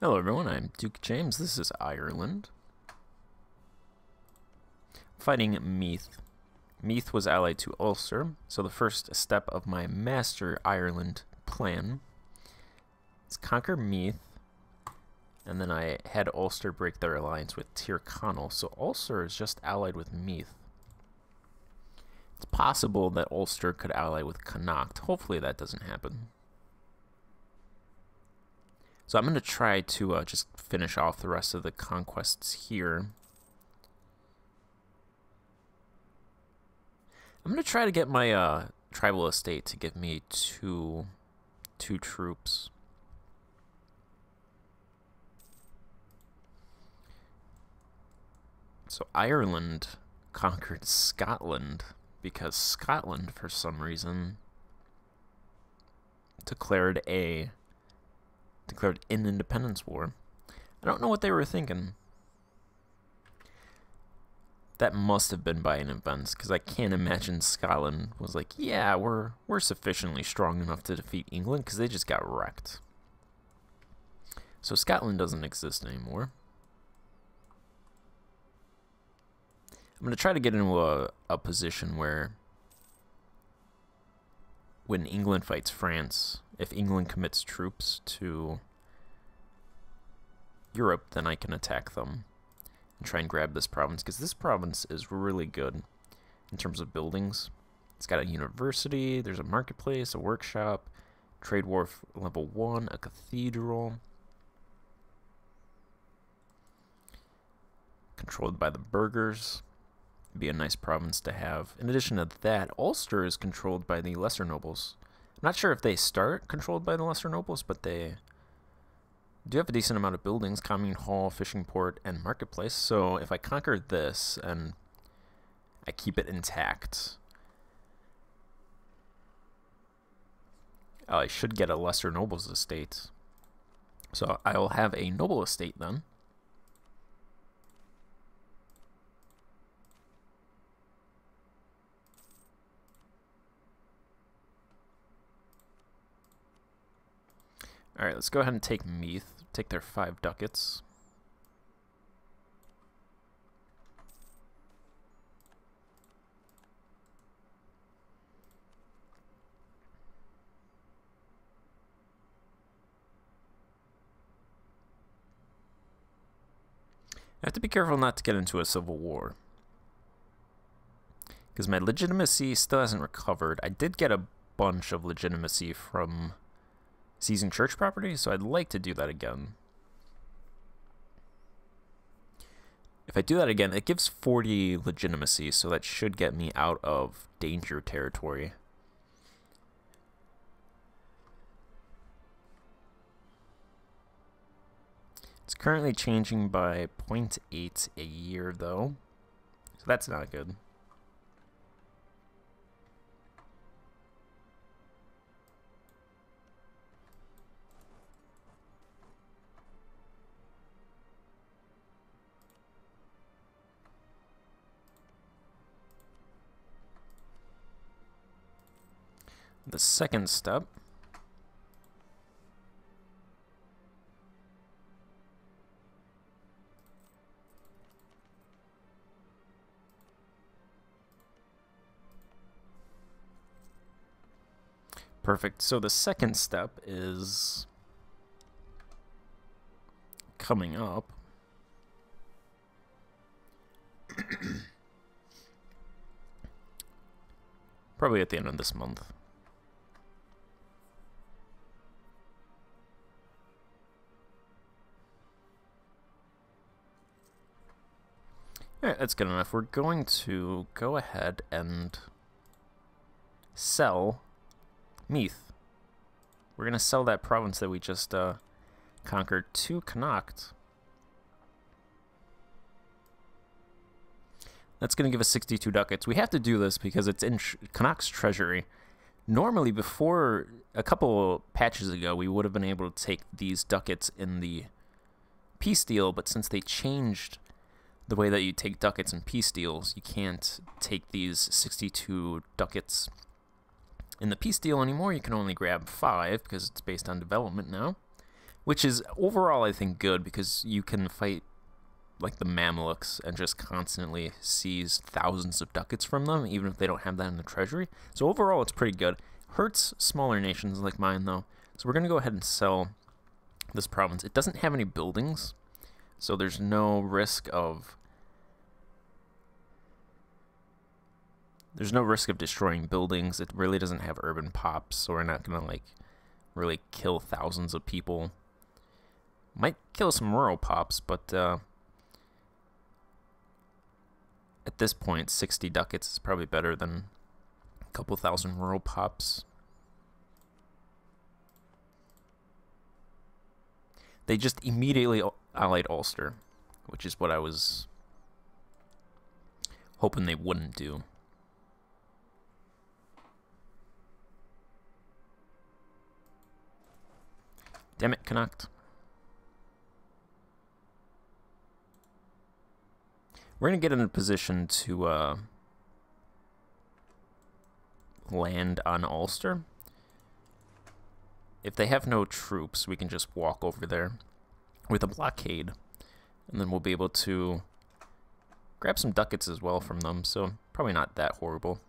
Hello everyone, I'm Duke James, this is Ireland. Fighting Meath. Meath was allied to Ulster, so the first step of my master Ireland plan is conquer Meath, and then I had Ulster break their alliance with Tyrconnell, so Ulster is just allied with Meath. It's possible that Ulster could ally with Connacht, hopefully that doesn't happen. So I'm going to try to just finish off the rest of the conquests here. I'm going to try to get my tribal estate to give me two troops. So Ireland conquered Scotland because Scotland, for some reason, declared an independence war. I don't know what they were thinking. That must have been by an event, because I can't imagine Scotland was like, yeah, we're sufficiently strong enough to defeat England, because they just got wrecked. So Scotland doesn't exist anymore. I'm going to try to get into a position where when England fights France, if England commits troops to Europe, then I can attack them and try and grab this province, because this province is really good in terms of buildings. It's got a university, there's a marketplace, a workshop, trade wharf level 1, a cathedral, controlled by the burghers. Be a nice province to have. In addition to that, Ulster is controlled by the lesser nobles. I'm not sure if they start controlled by the lesser nobles, but they do have a decent amount of buildings, commune hall, fishing port, and marketplace. So if I conquer this and I keep it intact, I should get a lesser nobles estate. So I'll have a noble estate then. Alright, let's go ahead and take Meath, take their 5 ducats. I have to be careful not to get into a civil war, because my legitimacy still hasn't recovered. I did get a bunch of legitimacy from seizing church property, so I'd like to do that again. If I do that again, it gives 40 legitimacy, so that should get me out of danger territory. It's currently changing by 0.8 a year, though, so that's not good. The second step perfect. So the second step is coming up. Probably at the end of this month. Alright, that's good enough. We're going to go ahead and sell Meath. We're going to sell that province that we just conquered to Connacht. That's going to give us 62 ducats. We have to do this because it's in Connacht's treasury. Normally, before a couple patches ago, we would have been able to take these ducats in the peace deal, but since they changed the way that you take ducats in peace deals, you can't take these 62 ducats in the peace deal anymore. You can only grab 5 because it's based on development now. which is overall I think good, because you can fight like the Mamluks and just constantly seize thousands of ducats from them, even if they don't have that in the treasury. So overall it's pretty good. Hurts smaller nations like mine though, so we're gonna go ahead and sell this province. It doesn't have any buildings, so there's no risk of destroying buildings. It really doesn't have urban pops, so we're not gonna like really kill thousands of people. Might kill some rural pops, but at this point 60 ducats is probably better than a couple thousand rural pops. They just immediately allied Ulster, which is what I was hoping they wouldn't do. Damn it, Connacht. We're going to get in a position to land on Ulster. If they have no troops, we can just walk over there with a blockade, and then we'll be able to grab some ducats as well from them, so probably not that horrible.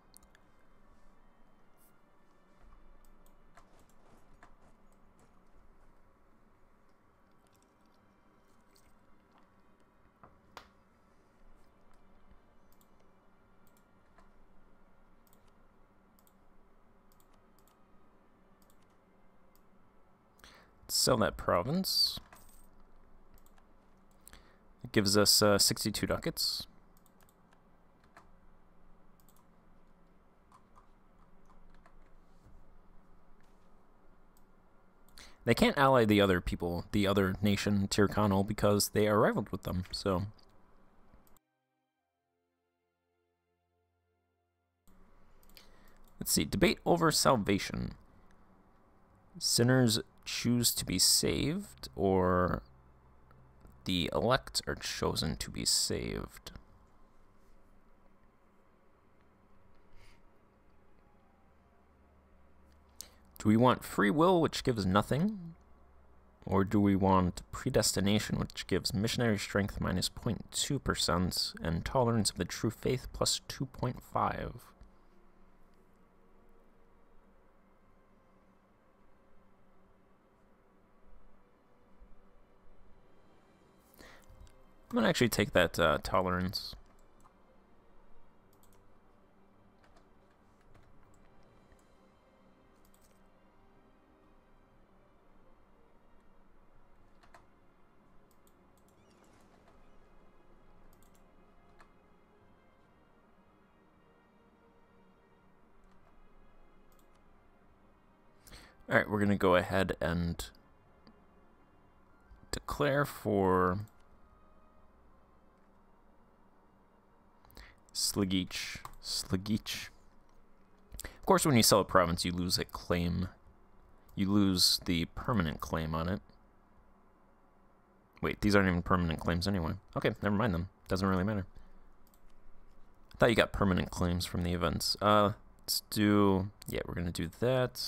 Sell that province. It gives us 62 ducats. They can't ally the other people, the other nation, Tyrconnell, because they are rivaled with them, so. Let's see. Debate over salvation. Sinners choose to be saved, or the elect are chosen to be saved. Do we want free will, which gives nothing, or do we want predestination, which gives missionary strength minus 0.2% and tolerance of the true faith plus 2.5? I'm gonna actually take that tolerance. All right, we're gonna go ahead and declare for Sligeach. Of course, when you sell a province, you lose a claim. You lose the permanent claim on it. Wait, these aren't even permanent claims anyway. Okay, never mind them. Doesn't really matter. I thought you got permanent claims from the events. Let's do... yeah, we're gonna do that.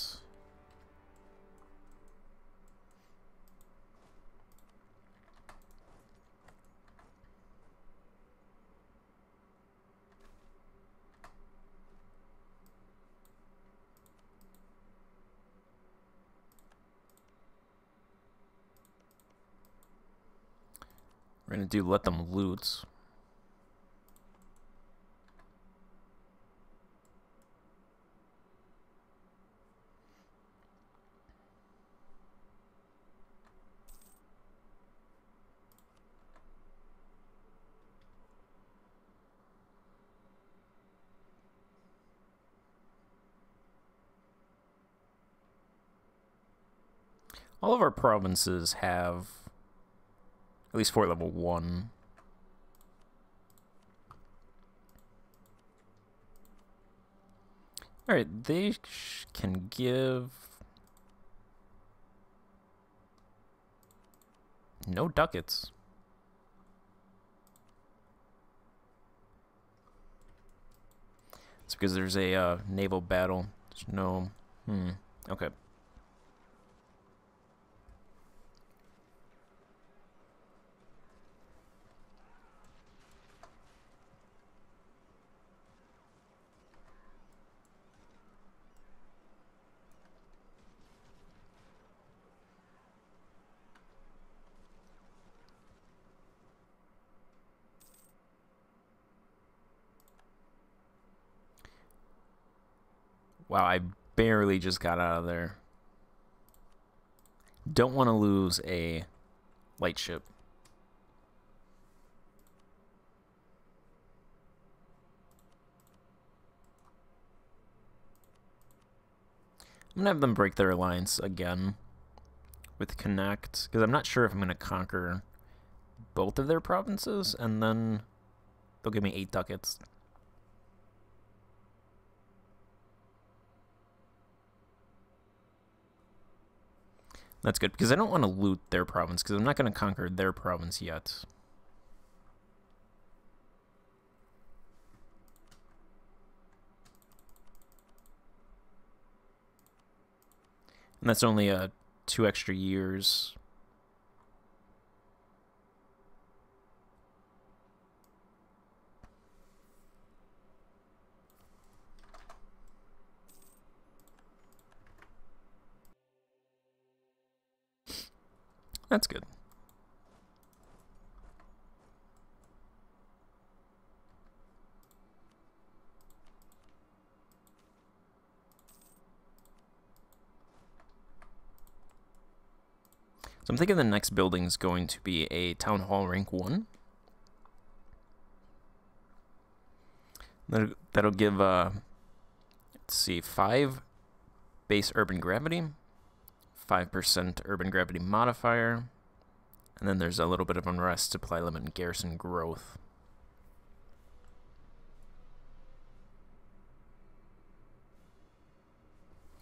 We're gonna do let them loot. All of our provinces have at least 4 level 1. Alright, they can give no ducats. It's because there's a naval battle. There's no... okay. Wow, I barely just got out of there. Don't want to lose a light ship. I'm going to have them break their alliance again with Connacht, because I'm not sure if I'm going to conquer both of their provinces, and then they'll give me 8 ducats. That's good, because I don't want to loot their province, because I'm not going to conquer their province yet. And that's only 2 extra years. That's good. So I'm thinking the next building is going to be a Town Hall Rank 1. That'll give, let's see, 5 base urban gravity, 5% urban gravity modifier, and then there's a little bit of unrest, supply limit, and garrison growth.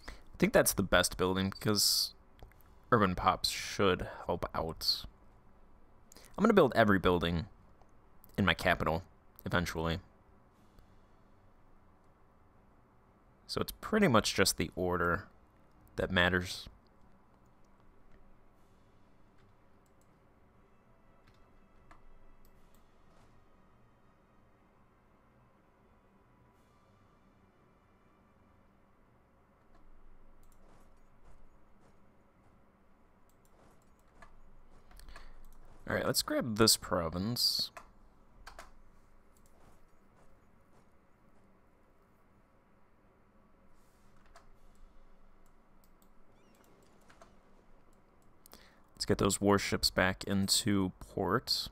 I think that's the best building, because urban pops should help out. I'm going to build every building in my capital eventually. So it's pretty much just the order that matters. Alright, let's grab this province. Let's get those warships back into port.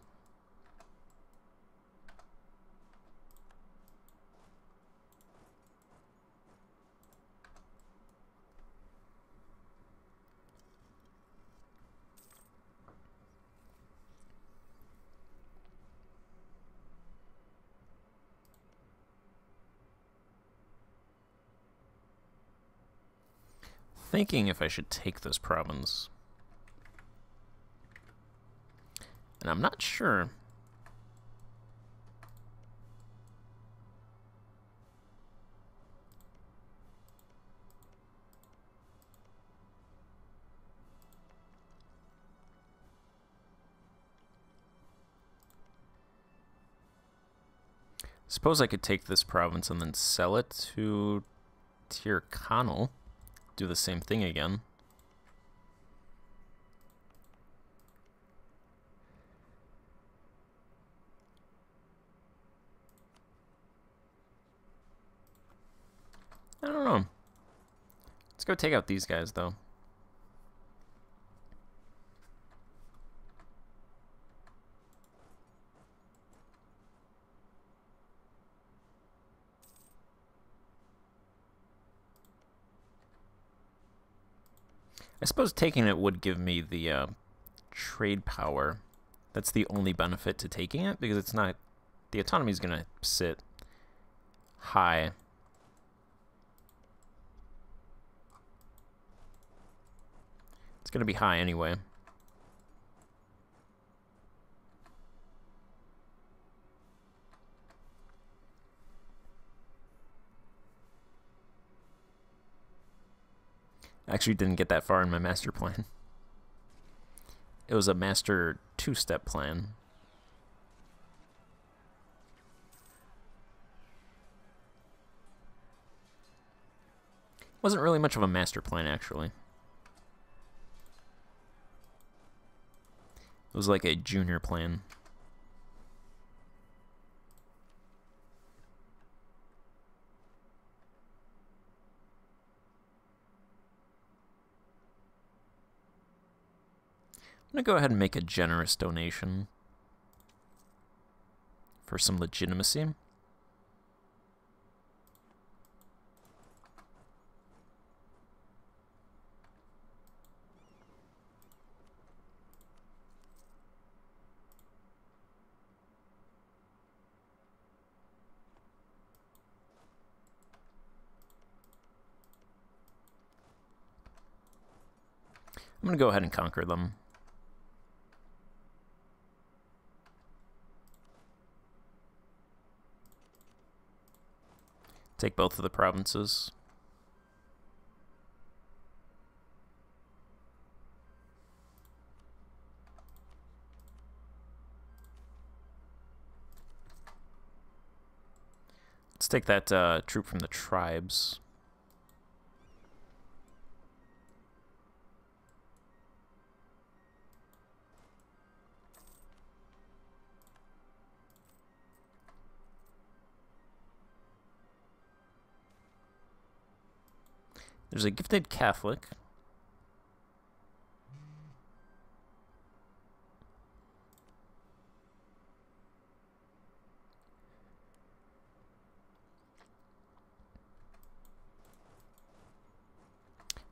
Thinking if I should take this province. And I'm not sure. Suppose I could take this province and then sell it to Tyrconnell. Do the same thing again. I don't know. Let's go take out these guys, though. I suppose taking it would give me the trade power. That's the only benefit to taking it, because it's not... The autonomy is going to sit high. It's going to be high anyway. Actually didn't get that far in my master plan. It was a master 2-step plan. Wasn't really much of a master plan, actually. It was like a junior plan. I'm going to go ahead and make a generous donation for some legitimacy. I'm going to go ahead and conquer them. Take both of the provinces. Let's take that troop from the tribes. There's a gifted Catholic.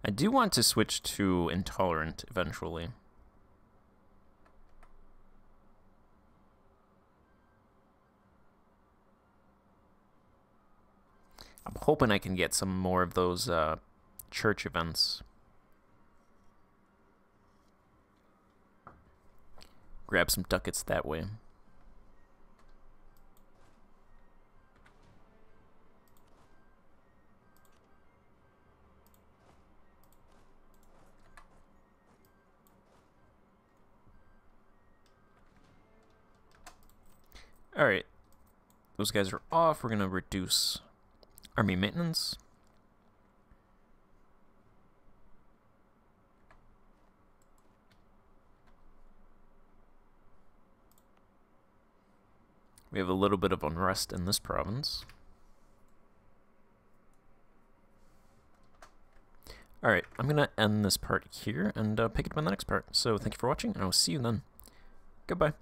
I do want to switch to intolerant eventually. I'm hoping I can get some more of those church events. Grab some ducats that way. Alright. Those guys are off. We're going to reduce army maintenance. We have a little bit of unrest in this province. Alright, I'm going to end this part here and pick it up on the next part. So thank you for watching, and I will see you then. Goodbye.